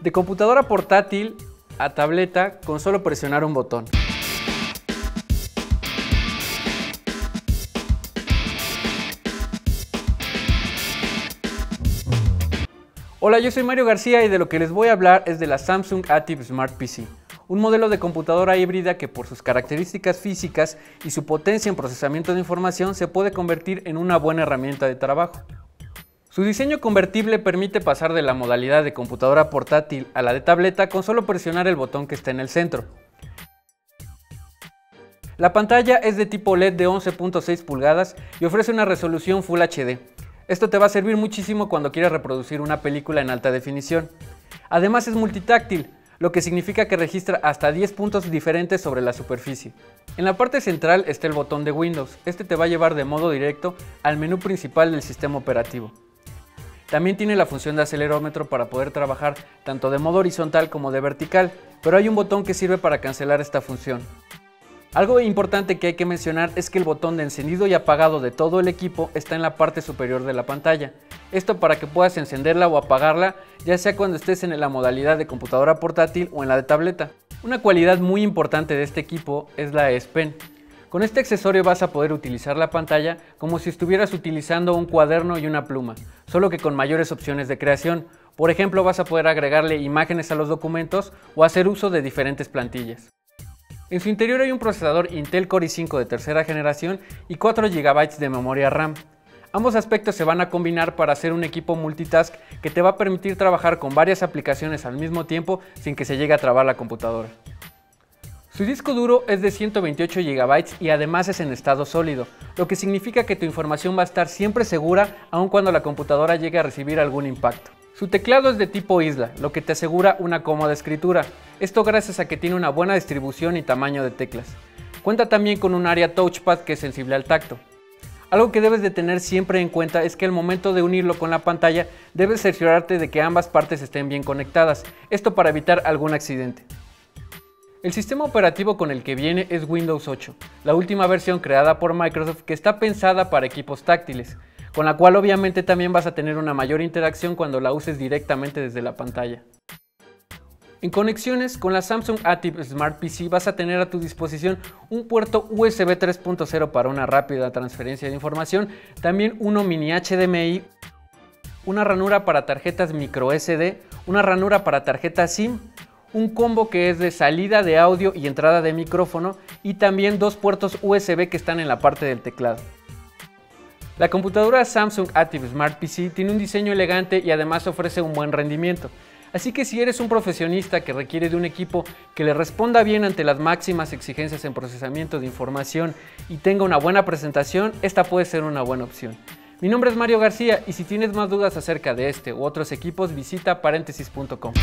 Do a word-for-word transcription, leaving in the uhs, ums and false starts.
de computadora portátil a tableta con solo presionar un botón. Hola, yo soy Mario García y de lo que les voy a hablar es de la Samsung A T I V Smart P C, un modelo de computadora híbrida que por sus características físicas y su potencia en procesamiento de información se puede convertir en una buena herramienta de trabajo. Su diseño convertible permite pasar de la modalidad de computadora portátil a la de tableta con solo presionar el botón que está en el centro. La pantalla es de tipo L E D de once punto seis pulgadas y ofrece una resolución Full H D. Esto te va a servir muchísimo cuando quieras reproducir una película en alta definición. Además es multitáctil, lo que significa que registra hasta diez puntos diferentes sobre la superficie. En la parte central está el botón de Windows. Este te va a llevar de modo directo al menú principal del sistema operativo. También tiene la función de acelerómetro para poder trabajar tanto de modo horizontal como de vertical, pero hay un botón que sirve para cancelar esta función. Algo importante que hay que mencionar es que el botón de encendido y apagado de todo el equipo está en la parte superior de la pantalla. Esto para que puedas encenderla o apagarla, ya sea cuando estés en la modalidad de computadora portátil o en la de tableta. Una cualidad muy importante de este equipo es la S Pen. Con este accesorio vas a poder utilizar la pantalla como si estuvieras utilizando un cuaderno y una pluma, solo que con mayores opciones de creación. Por ejemplo, vas a poder agregarle imágenes a los documentos o hacer uso de diferentes plantillas. En su interior hay un procesador Intel Core i cinco de tercera generación y cuatro gigabytes de memoria RAM. Ambos aspectos se van a combinar para hacer un equipo multitask que te va a permitir trabajar con varias aplicaciones al mismo tiempo sin que se llegue a trabar la computadora. Su disco duro es de ciento veintiocho gigabytes y además es en estado sólido, lo que significa que tu información va a estar siempre segura aun cuando la computadora llegue a recibir algún impacto. Su teclado es de tipo isla, lo que te asegura una cómoda escritura, esto gracias a que tiene una buena distribución y tamaño de teclas. Cuenta también con un área touchpad que es sensible al tacto. Algo que debes de tener siempre en cuenta es que al momento de unirlo con la pantalla debes cerciorarte de que ambas partes estén bien conectadas, esto para evitar algún accidente. El sistema operativo con el que viene es Windows ocho, la última versión creada por Microsoft que está pensada para equipos táctiles, con la cual obviamente también vas a tener una mayor interacción cuando la uses directamente desde la pantalla. En conexiones, con la Samsung A T I V Smart P C vas a tener a tu disposición un puerto U S B tres punto cero para una rápida transferencia de información, también uno mini H D M I, una ranura para tarjetas microSD, una ranura para tarjetas SIM, un combo que es de salida de audio y entrada de micrófono y también dos puertos U S B que están en la parte del teclado. La computadora Samsung A T I V Smart P C tiene un diseño elegante y además ofrece un buen rendimiento, así que si eres un profesionista que requiere de un equipo que le responda bien ante las máximas exigencias en procesamiento de información y tenga una buena presentación, esta puede ser una buena opción. Mi nombre es Mario García y si tienes más dudas acerca de este u otros equipos visita paréntesis punto com.